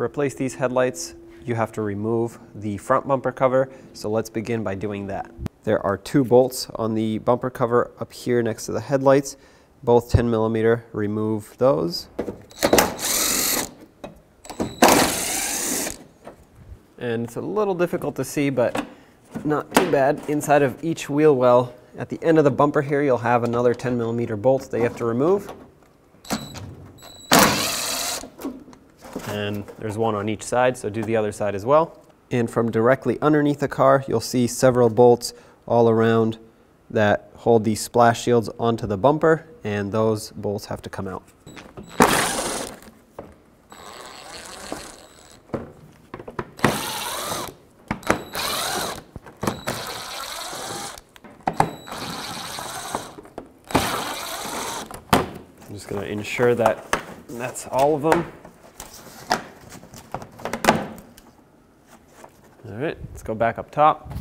To replace these headlights, you have to remove the front bumper cover, so let's begin by doing that. There are two bolts on the bumper cover up here next to the headlights, both 10 millimeter. Remove those. And it's a little difficult to see, but not too bad. Inside of each wheel well, at the end of the bumper here, you'll have another 10 millimeter bolt that you have to remove. And there's one on each side, so do the other side as well. And from directly underneath the car, you'll see several bolts all around that hold the splash shields onto the bumper, and those bolts have to come out. I'm just going to ensure that that's all of them. All right, let's go back up top.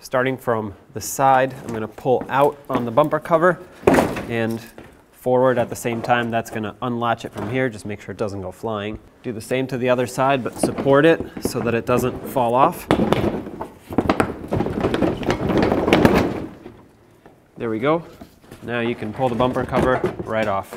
Starting from the side, I'm going to pull out on the bumper cover and forward at the same time. That's going to unlatch it from here. Just make sure it doesn't go flying. Do the same to the other side, but support it so that it doesn't fall off. There we go. Now you can pull the bumper cover right off.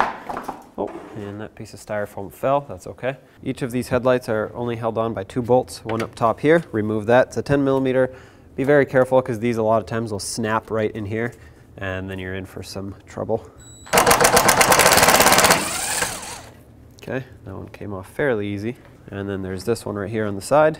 Oh, and that piece of styrofoam fell. That's okay. Each of these headlights are only held on by two bolts, one up top here. Remove that. It's a 10 millimeter. Be very careful because these a lot of times will snap right in here, and then you're in for some trouble. Okay, that one came off fairly easy. And then there's this one right here on the side.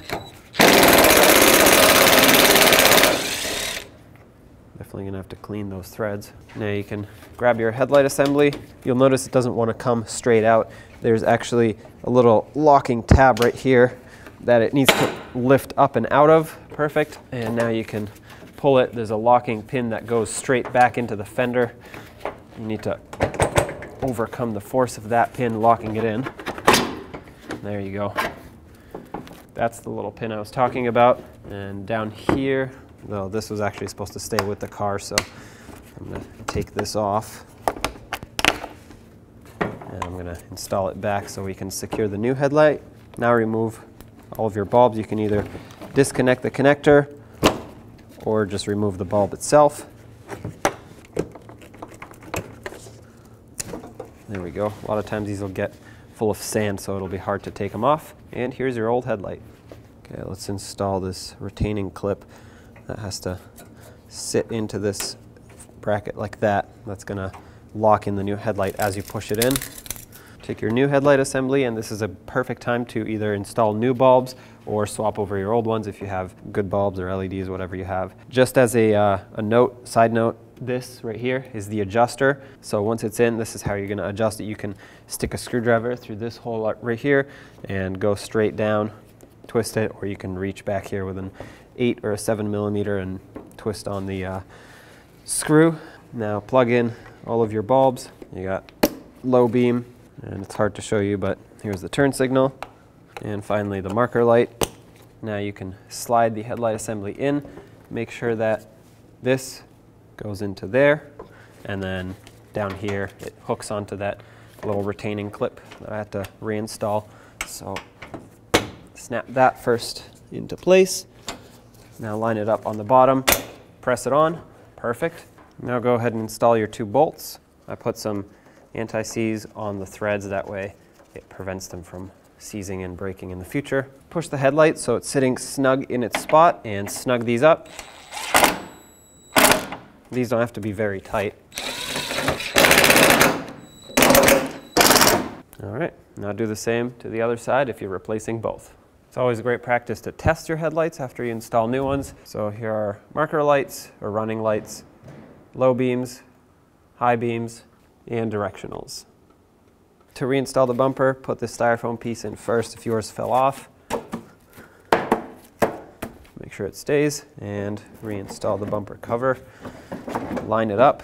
Definitely gonna have to clean those threads. Now you can grab your headlight assembly. You'll notice it doesn't want to come straight out. There's actually a little locking tab right here that it needs to lift up and out of. Perfect. And now you can pull it. There's a locking pin that goes straight back into the fender. You need to overcome the force of that pin, locking it in. There you go. That's the little pin I was talking about. And down here, though, this was actually supposed to stay with the car, so I'm going to take this off and I'm going to install it back so we can secure the new headlight. Now remove all of your bulbs. You can either disconnect the connector or just remove the bulb itself. There we go. A lot of times these will get full of sand, so it'll be hard to take them off. And here's your old headlight. Okay, let's install this retaining clip that has to sit into this bracket like that. That's gonna lock in the new headlight as you push it in. Take your new headlight assembly, and this is a perfect time to either install new bulbs or swap over your old ones if you have good bulbs or LEDs, whatever you have. Just as a note, side note, this right here is the adjuster. So once it's in, this is how you're going to adjust it. You can stick a screwdriver through this hole right here and go straight down, twist it, or you can reach back here with an 8 or a 7 millimeter and twist on the screw. Now plug in all of your bulbs. You got low beam, and it's hard to show you, but here's the turn signal. And finally the marker light. Now you can slide the headlight assembly in, make sure that this goes into there, and then down here it hooks onto that little retaining clip that I had to reinstall. So snap that first into place. Now line it up on the bottom, press it on, perfect. Now go ahead and install your two bolts. I put some anti-seize on the threads, that way it prevents them from seizing and breaking in the future. Push the headlight so it's sitting snug in its spot and snug these up. These don't have to be very tight. All right, now do the same to the other side if you're replacing both. It's always a great practice to test your headlights after you install new ones. So here are marker lights or running lights, low beams, high beams, and directionals. To reinstall the bumper, put this styrofoam piece in first if yours fell off. Make sure it stays, and reinstall the bumper cover. Line it up.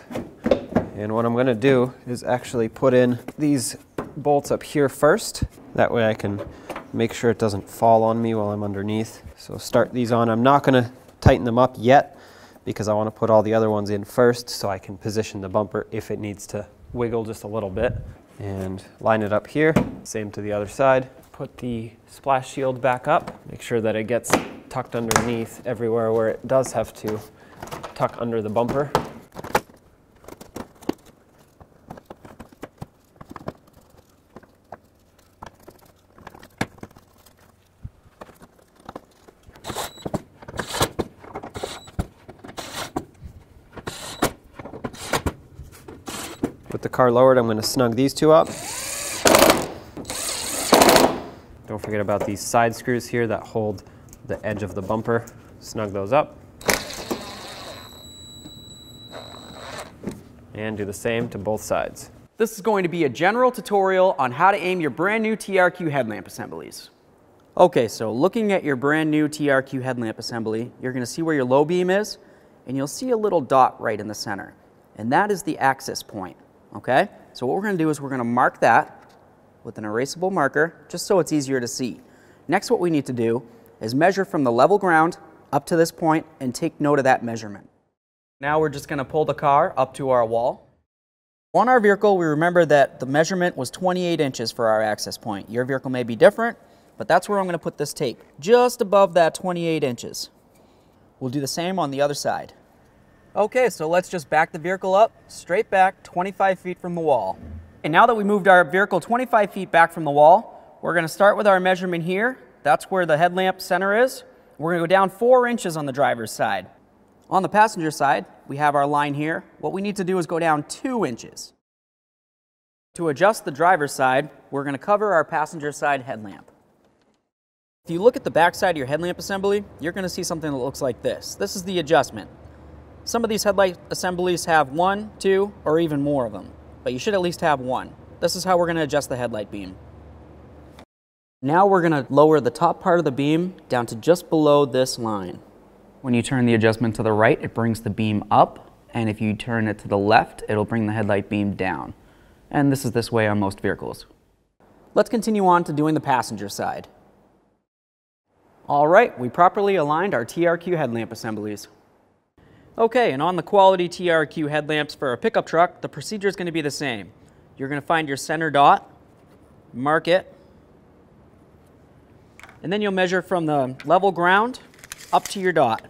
And what I'm going to do is actually put in these bolts up here first. That way I can make sure it doesn't fall on me while I'm underneath. So start these on. I'm not going to tighten them up yet because I want to put all the other ones in first so I can position the bumper if it needs to wiggle just a little bit. And line it up here, same to the other side. put the splash shield back up. Make sure that it gets tucked underneath everywhere where it does have to tuck under the bumper. With the car lowered, I'm going to snug these two up. Don't forget about these side screws here that hold the edge of the bumper. Snug those up. And do the same to both sides. This is going to be a general tutorial on how to aim your brand new TRQ headlamp assemblies. Okay, so looking at your brand new TRQ headlamp assembly, you're going to see where your low beam is, and you'll see a little dot right in the center. And that is the access point. Okay, so what we're going to do is we're going to mark that with an erasable marker just so it's easier to see. Next, what we need to do is measure from the level ground up to this point and take note of that measurement. Now we're just going to pull the car up to our wall. On our vehicle, we remember that the measurement was 28 inches for our access point. Your vehicle may be different, but that's where I'm going to put this tape, just above that 28 inches. We'll do the same on the other side. Okay, so let's just back the vehicle up, straight back, 25 feet from the wall. And now that we moved our vehicle 25 feet back from the wall, we're gonna start with our measurement here. That's where the headlamp center is. We're gonna go down 4 inches on the driver's side. On the passenger side, we have our line here. What we need to do is go down 2 inches. To adjust the driver's side, we're gonna cover our passenger side headlamp. If you look at the back side of your headlamp assembly, you're gonna see something that looks like this. This is the adjustment. Some of these headlight assemblies have 1, 2, or even more of them, but you should at least have one. This is how we're gonna adjust the headlight beam. Now we're gonna lower the top part of the beam down to just below this line. When you turn the adjustment to the right, it brings the beam up, and if you turn it to the left, it'll bring the headlight beam down. And this is this way on most vehicles. Let's continue on to doing the passenger side. All right, we properly aligned our TRQ headlamp assemblies. Okay, and on the quality TRQ headlamps for a pickup truck, the procedure is going to be the same. You're going to find your center dot, mark it, and then you'll measure from the level ground up to your dot.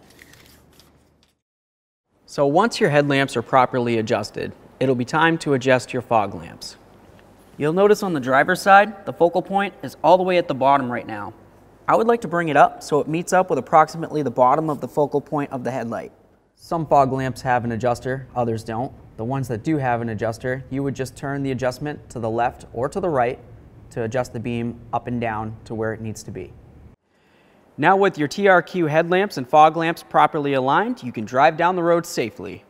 So once your headlamps are properly adjusted, it'll be time to adjust your fog lamps. You'll notice on the driver's side, the focal point is all the way at the bottom right now. I would like to bring it up so it meets up with approximately the bottom of the focal point of the headlight. Some fog lamps have an adjuster, others don't. The ones that do have an adjuster, you would just turn the adjustment to the left or to the right to adjust the beam up and down to where it needs to be. Now with your TRQ headlamps and fog lamps properly aligned, you can drive down the road safely.